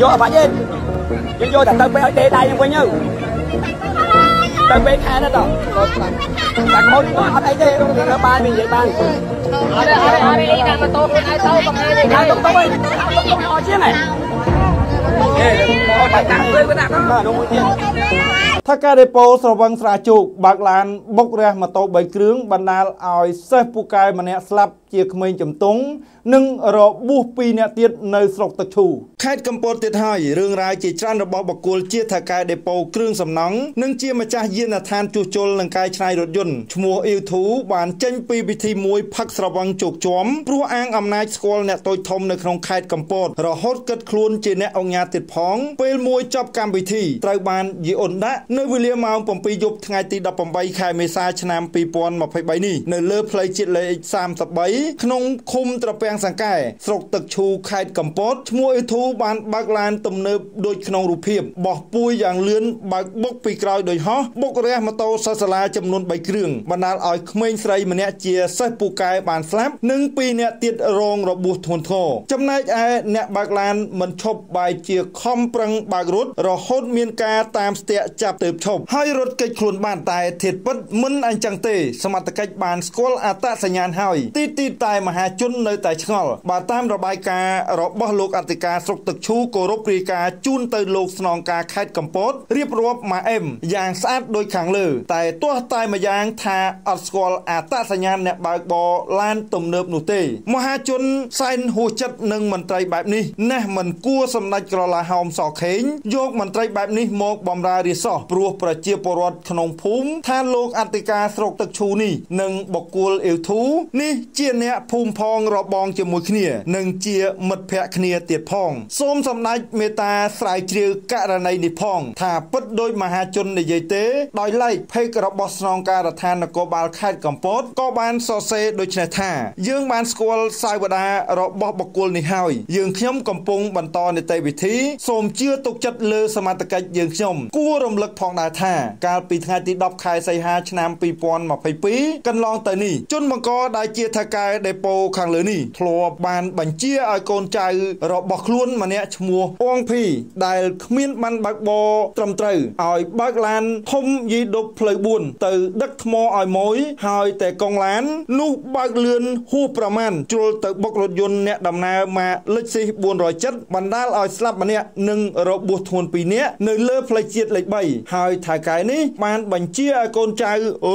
vô phải chứ vô vô thằng tân bé để đây em coi nhớ tân bé kha đó rồi thằng mốt ở đây chứ nó ba mình vậy ba ở đây đi làm mà tôi ai sâu còn ai đi không tôi không hỏi chứ này phải tặng tôi cái tặng đó đúng chứถ้าการได้โปรสวังสระจุกบางลานบกเรือมาโตใบเครื่องบรรดาออยเซปูกายมาเนี่ยสลับเจียกเมย์จำตงหนึ่งรอบูปีเนี่ยเตียนในสกตะชูแค่กำปองเตียนหายเรื่องรายจีจันระบอบบักกูลเจียทากายได้โปรเครื่องสำนังหนึ่งเจียมาจ่าเย็นทานจูโจลหลังกายชายรถยนต์ชัวอิวถูบานเจนปีบิธีมวยพักสวังจุกจอมพรัวอ้างอำนาจสกอลเนี่ยโตยทมในคลองแค่กำปองรอฮอดกัดครูนเจเนี่ยเอางาติดพ้องเปลมวยจับการบิธีไตรบานยีอ่อนได้ในวิลเลียมเอาปมปียุบไงตีดับปมใบไข่เมซาชนามปีปอนมาไปใบนี้ในเลือเพลย์จิตเลยสามสับใบขนมคุมตะเปียงสังไก่สกตึกชูไข่กัมปอดมวยทูบานบากลานตมเนบโดยขนมรูเพียบบอกปุยอย่างเลื้อนบากบกปีกลอยโดยฮะบกเรียมาโตซาสลาจำนวนใบเครื่องบรรดาอ้อยเมย์ไซมันเนี่ยเจียไซปูกายบานสลับหนึ่งปีเนี่ยติดรองระบุทนโทจำนายไอเนี่ยบากลานมันชอบใบเจียคอมปรังบากรุดรอฮดเมียนกาตามเตียจับเติบชบให้รถเกิดขลุ่นบ้านตายเถิดปัดมึนอันจังเตสมัตกิจบานสกอลอาตาสัญญาณหอยตีตายมหาจุนในแต่ชงอลบาตามระบายการระบโลกอัติกาสกตึกชูโกรบรีกาจุนเตยโลกสนองกาคาดกัมปอดเรียบรวบมาเอ็มอย่างสะอาดโดยขังเลือแต่ตัวตายมายางทาอัสกอลอาตาสัญญาณเนี่ยบาบอลานตุ่มเนิบหนุเตมหาจุนไซน์หูจัดหนึ่งมันไตรแบบนี้นะมันกู้สำนักกระลาหอมสอกเข่งโยกมันไตรแบบนี้โมกบอมรารีซอปรัวประเจียปรอดขนมภูมิท่านโลกอัติกาสกตึกชูนี่หนึ่งบกกูลเอวทูนี่เจียนเนี่ยภูมิพองรอบองจมูกเนียหนึ่งเจียมัดแพะเนียเตียดพองส้มสำนักเมตาสายเจียกะระในนิพองถ้าปัดโดยมหาชนในเยเตดอยไล่เพกระบอสนองการทานกบาลคาดกัมปดกบาลโซเซโดยชนะท่ายืงบาลสกอลไซวดารอบอบกูลในหอยยืงเขี้ยมกัมปงบรรทอนในเตวิธีส้มเจียตกจัดเลอสมาตะกัยยืงเขี้ยมกู้รำลึกพองนาท่าการปีทงติดดับคายไซฮาชนามปีปอนมาไปปีกันลองแต่นี่จนมังกรได้เจียทากายได้โปขังเหลือนี่โผล่บานบัญเชียไอโกนใจเราบอกล้วนมาเนี่ยชมัวอ้วงพี่ได้ขมิ้นมันบักบอตรำเตยไอ้บักลานทมยีดบเพลยบุญเตยดักมอไอ้หมวยหายแต่กองล้านลูกบักเลือนหูประมาณจุลเตยบกรถยนต์เนี่ยดำนามาเล็กสิบุญรอยจัดบรรดาไอ้สลับมาเนี่ยหนึ่งเราบวชทวนปีเนี้ยหนึ่งเลือเพลยเจ็ดเลยใบหายถ่ายกายนี้บานบัญเชียไอโกนใจ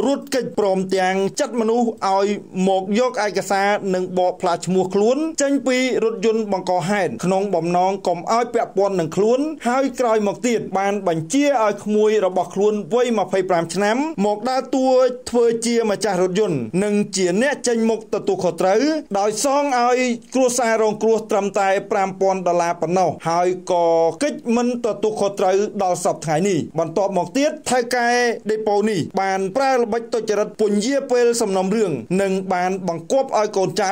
รุดกิจปลอมแจงจัดมนุไอ้หมกยกไอกระซาหนึ่งบ่อพลาชมัวคลุ้นจังปีรถยนต์บังกอแห่ขนมบ่อมน้องกลมอ้อยเปียปอนหนึ่งคลุ้นหายกลายหมอกตีดบานบัญเชียอ้อยขมวยระบอกคลุ้นไว้มาไฟปรามชนะหมอกดาตัวเทอเจียมาจากรถยนต์หนึ่งเจียเนี่ยจังหมกตะตุขอตรือดอยซองอ้อยกลัวสายรองกลัวตรำตายปรามปอนดลาปนเอาหายก่อกิจมันตะตุขอตรือดาวสับไถ่นี่บรรทบหมอกตีดไทยไกได้โปนี่บานปลาบัจตจรัดปุ่นเยี่ยเปลสำนำเรื่องหนึ่งบานบังกบอ้อยโกนใจ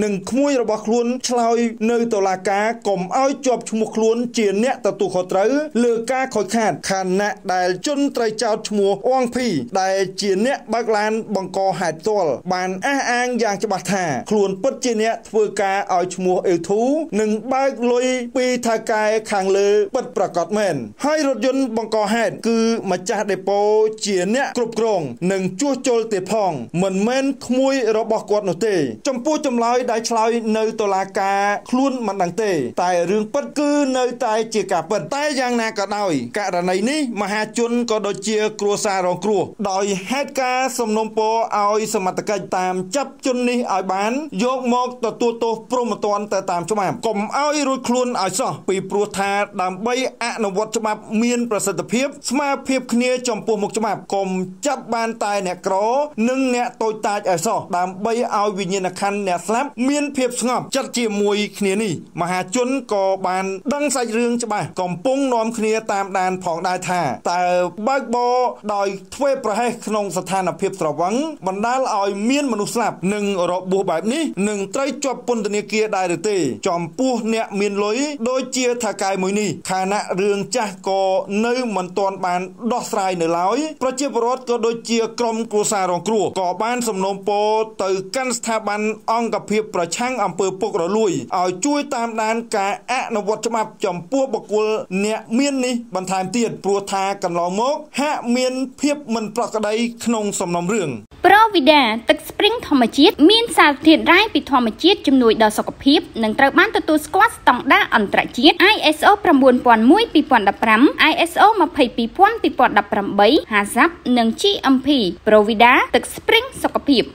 หนึ่งขมุยระบคลุนชลอยเนยตลากากลมอ้อยจบชมัวคลุนเจียนเนี่ยตะตุขอตรือเลือกาคอยขาดขันนะได้จนไตรเจ้าชมัวอ้วงพี่ได้เจียนเนี่ยบักลานบังกอหายตัวบานอ้าอ้างอย่างจะบัดท่าคลุนปัดเจียนเนี่ยเฟือกาอ้อยชมัวเอวทูหนึ่งบักลอยปีทากายขังเลือปัดประกอบแมนให้รถยนต์บังกอหายคือมาจากเดโปเจียนเนี่ยกรุบกรองหนึ่งชั่วโจลเตะพองเหมือนแมนขมุยระบกวดหนุ่เตจำปูจำลอยได้ชลอยเนยตลากาคลุ้นมันดังเตแต่เรื่องปัดคือเนยตายเจียกาปัดแต่ยังนากระดอยกระไรนี้มหาชนก็โดยเจียกลัวซารองกลัวโดยเฮดกาสมนมโปเอาสมัตกิจตามจับจนนี้เอาบ้านยกมอกต่อตัวโตโปรโมตอนแต่ตามฉบับกลมเอารุ่ยคลุ้นเอาซอปีปลัวทาดามใบอนวัตฉบับเมียนประสิทธิเพียบสมาเพียบเนียจำปูหมกฉบับกลมจับบานตายเนี่ยกรอหนึ่งเนี่ยโตตายเอาซอตามใบเอาวิญญาณคันเนี่ยสลับเมียนเพียบสงบจัดเจียมวยเนียนี่มหาชนก่อบานดังใส่เรื่องฉบับกลมปุ้งนอมเนียตามดานผ่องได้ท่าแต่บักบอโดยทวีประเทศขนมสถานเพียบสวังบรรดาเอาเมียนมนุษย์สลับหนึ่งรบบัวแบบนี้หนึ่งไตรจบปนตะเนียเกียได้หรือเตจอมปูเนี่ยเมียนลอยโดยเจียทากายมวยนี่ค ณะเรื่องจ้าก็ในเหมือนตอนบานดอกทรายเหนือร้อยประเจี๊ยบรถก็โดยเจียกรมกุศลรองครัวก่อบ้านสมนมโปตือกันสถาบันองกับเพียบประช่างอำเภอปกระลุยเอาช่วยตามนานกาอะนวัตมาจำปัวบกุลเนี่ยเมียนนี่บรรทามเตียดปลัวทากันหลอมกฮะเมียนเพียบมันปลากระไดขนงสมนมเรื่องปราวิดาตึกสปริงธรรมจิตมีนสารเทียนไร้ปิดธรรมจิตจำนวนดาวสกปรกหนึ่งตระบ้านตัวสควอตต่างด้านอันตรจิต ISO ประมวลปอนมุ้ยปีปอนดับพรำ ISO มาเผยปีปอนดับพรำใบหาซับหนึ่งชีอัมพีปราวิดาตึกสปริงสกปรก